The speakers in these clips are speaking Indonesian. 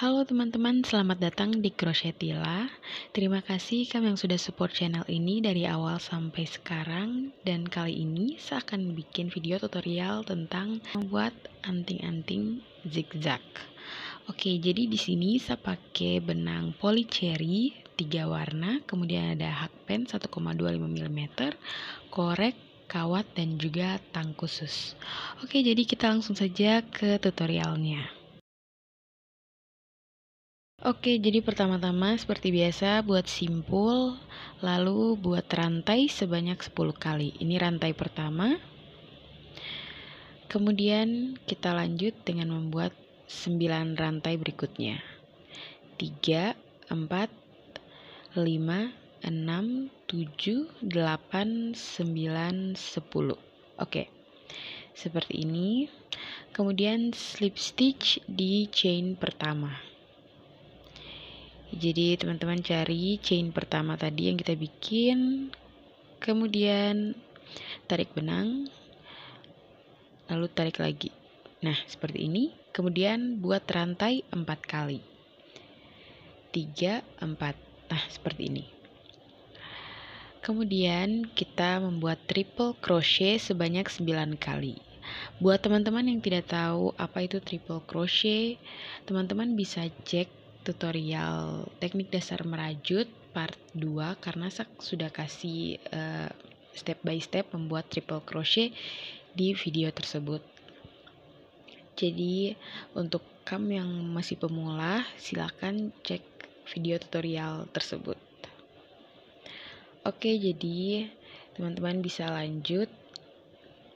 Halo teman-teman, selamat datang di Crochetila. Terima kasih kamu yang sudah support channel ini dari awal sampai sekarang. Dan kali ini saya akan bikin video tutorial tentang membuat anting-anting zigzag. Oke, jadi di sini saya pakai benang polycherry 3 warna, kemudian ada hakpen 1,25 mm, korek, kawat, dan juga tang khusus. Oke, jadi kita langsung saja ke tutorialnya. Oke, jadi pertama-tama seperti biasa buat simpul, lalu buat rantai sebanyak 10 kali. Ini rantai pertama. Kemudian kita lanjut dengan membuat 9 rantai berikutnya. 3, 4, 5, 6, 7, 8, 9, 10. Oke, seperti ini. Kemudian slip stitch di chain pertama. Jadi teman-teman cari chain pertama tadi yang kita bikin, kemudian tarik benang, lalu tarik lagi. Nah, seperti ini. Kemudian buat rantai 4 kali. 3, 4. Nah, seperti ini. Kemudian kita membuat triple crochet sebanyak 9 kali. Buat teman-teman yang tidak tahu apa itu triple crochet, teman-teman bisa cek tutorial teknik dasar merajut part 2 karena saya sudah kasih step by step membuat triple crochet di video tersebut. Jadi untuk kamu yang masih pemula silakan cek video tutorial tersebut. Oke, jadi teman-teman bisa lanjut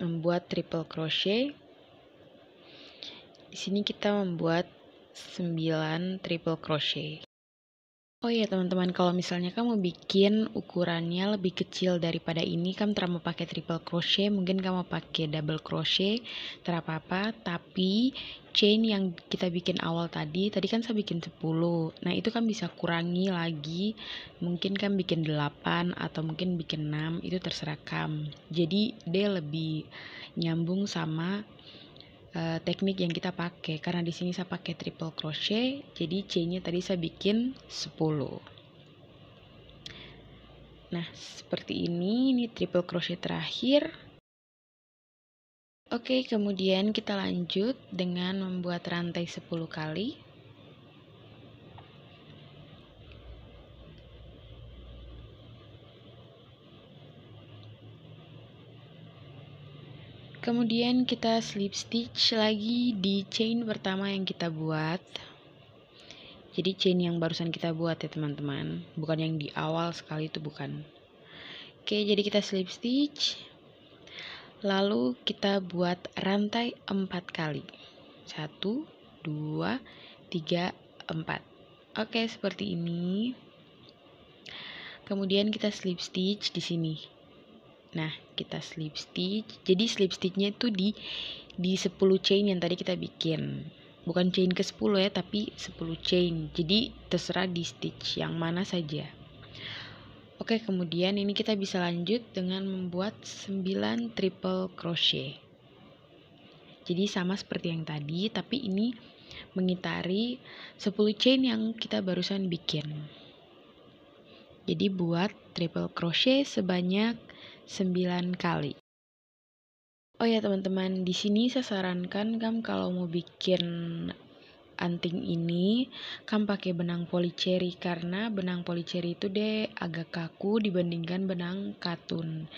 membuat triple crochet. Di sini kita membuat 9 triple crochet. Oh iya teman-teman, kalau misalnya kamu bikin ukurannya lebih kecil daripada ini, kamu tidak mau pakai triple crochet, mungkin kamu pakai double crochet, tidak apa-apa. Tapi chain yang kita bikin awal tadi kan saya bikin 10. Nah, itu kamu bisa kurangi lagi. Mungkin kamu bikin 8 atau mungkin bikin 6, itu terserah kamu. Jadi dia lebih nyambung sama teknik yang kita pakai, karena di sini saya pakai triple crochet, jadi chainnya tadi saya bikin 10. Nah, seperti ini triple crochet terakhir. Oke, kemudian kita lanjut dengan membuat rantai 10 kali. Kemudian kita slip stitch lagi di chain pertama yang kita buat. Jadi chain yang barusan kita buat ya teman-teman, bukan yang di awal sekali itu bukan. Oke, jadi kita slip stitch. Lalu kita buat rantai 4 kali. 1, 2, 3, 4. Oke, seperti ini. Kemudian kita slip stitch di sini. Nah, kita slip stitch. Jadi slip stitchnya itu di 10 chain yang tadi kita bikin. Bukan chain ke 10 ya, tapi 10 chain. Jadi terserah di stitch yang mana saja. Oke, kemudian ini kita bisa lanjut dengan membuat 9 triple crochet. Jadi sama seperti yang tadi, tapi ini mengitari 10 chain yang kita barusan bikin. Jadi buat triple crochet sebanyak 9 kali. Oh ya teman-teman, di sini saya sarankan kamu kalau mau bikin anting ini, kamu pakai benang polycherry karena benang polycherry itu agak kaku dibandingkan benang katun.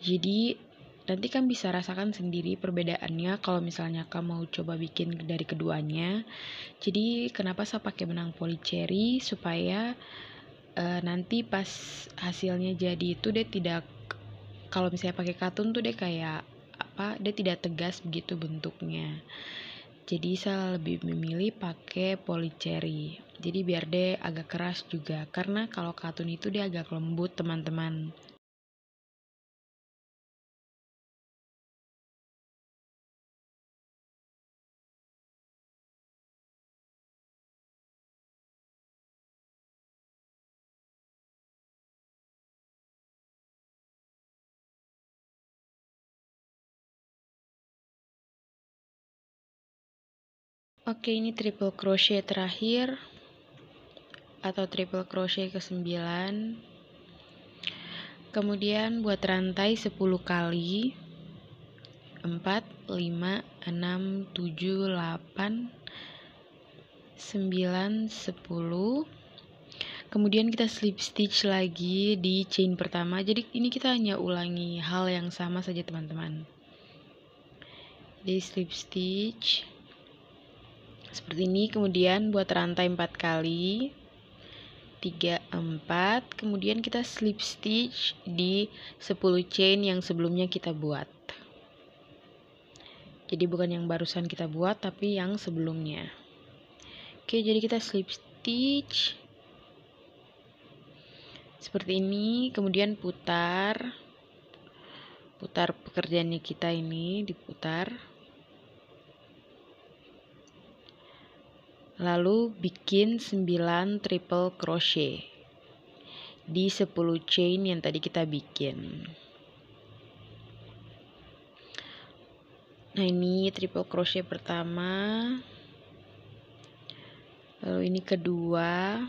Jadi nanti kamu bisa rasakan sendiri perbedaannya kalau misalnya kamu mau coba bikin dari keduanya. Jadi kenapa saya pakai benang polycherry supaya nanti pas hasilnya jadi itu tidak, kalau misalnya pakai katun tuh kayak apa, tidak tegas begitu bentuknya. Jadi saya lebih memilih pakai polycherry. Jadi biar agak keras juga, karena kalau katun itu agak lembut teman-teman. Oke, ini triple crochet terakhir atau triple crochet ke-9. Kemudian buat rantai 10 kali. 4, 5, 6, 7, 8, 9, 10. Kemudian kita slip stitch lagi di chain pertama. Jadi ini kita hanya ulangi hal yang sama saja, teman-teman. Jadi slip stitch seperti ini, kemudian buat rantai 4 kali, 3, 4, kemudian kita slip stitch di 10 chain yang sebelumnya kita buat. Jadi bukan yang barusan kita buat, tapi yang sebelumnya. Oke, jadi kita slip stitch seperti ini, kemudian putar pekerjaannya kita ini, diputar. Lalu bikin 9 triple crochet di 10 chain yang tadi kita bikin. Nah, ini triple crochet pertama. Lalu ini kedua.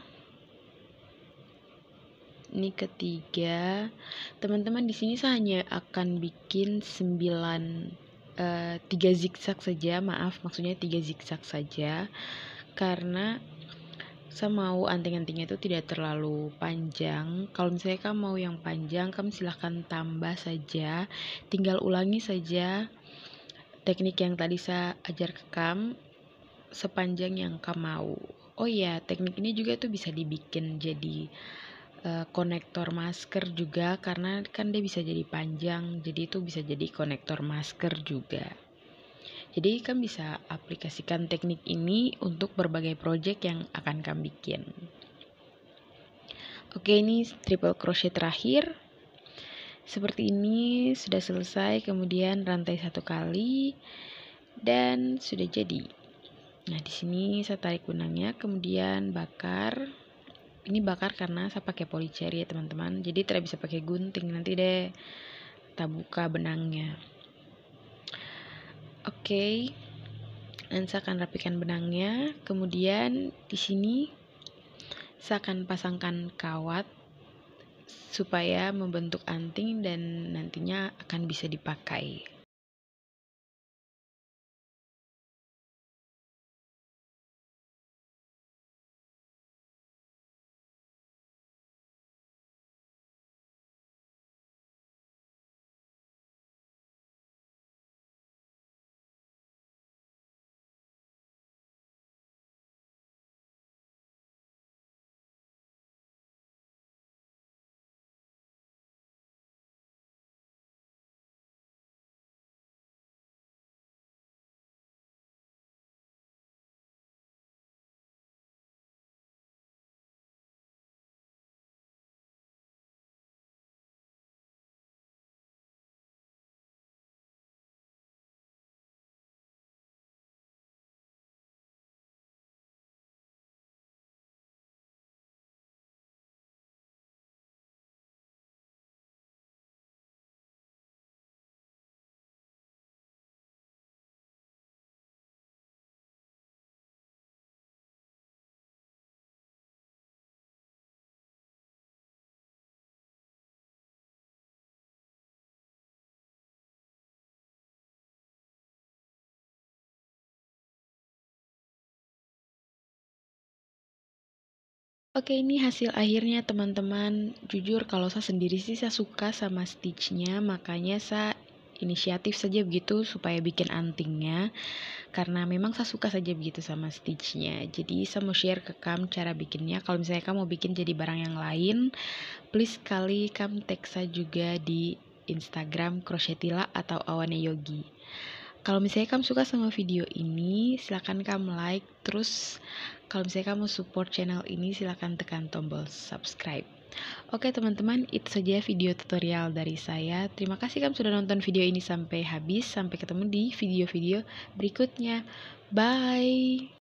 Ini ketiga. Teman-teman, di sini saya hanya akan bikin 3 zigzag saja. Maaf, maksudnya 3 zigzag saja. Karena saya mau anting-antingnya itu tidak terlalu panjang. Kalau misalnya kamu mau yang panjang, kamu silahkan tambah saja. Tinggal ulangi saja teknik yang tadi saya ajar ke kamu sepanjang yang kamu mau. Oh iya, teknik ini juga tuh bisa dibikin jadi konektor masker juga, karena kan dia bisa jadi panjang, jadi itu bisa jadi konektor masker juga. Jadi kamu bisa aplikasikan teknik ini untuk berbagai project yang akan kamu bikin. Oke, ini triple crochet terakhir. Seperti ini sudah selesai, kemudian rantai 1 kali dan sudah jadi. Nah, di sini saya tarik benangnya, kemudian bakar. Ini bakar karena saya pakai polycherry ya, teman-teman. Jadi tidak bisa pakai gunting, nanti deh tak buka benangnya. Oke. Dan saya akan rapikan benangnya, kemudian di sini saya akan pasangkan kawat supaya membentuk anting dan nantinya akan bisa dipakai. Oke, ini hasil akhirnya, teman-teman. Jujur kalau saya sendiri sih saya suka sama stitchnya, makanya saya inisiatif saja begitu supaya bikin antingnya, karena memang saya suka saja begitu sama stitchnya. Jadi saya mau share ke kamu cara bikinnya. Kalau misalnya kamu mau bikin jadi barang yang lain, please kali kamu tag saya juga di Instagram Crochetila atau awaneyogi. Kalau misalnya kamu suka sama video ini, silahkan kamu like. Terus kalau misalnya kamu support channel ini, silahkan tekan tombol subscribe. Oke teman-teman, itu saja video tutorial dari saya. Terima kasih kamu sudah nonton video ini sampai habis. Sampai ketemu di video-video berikutnya. Bye!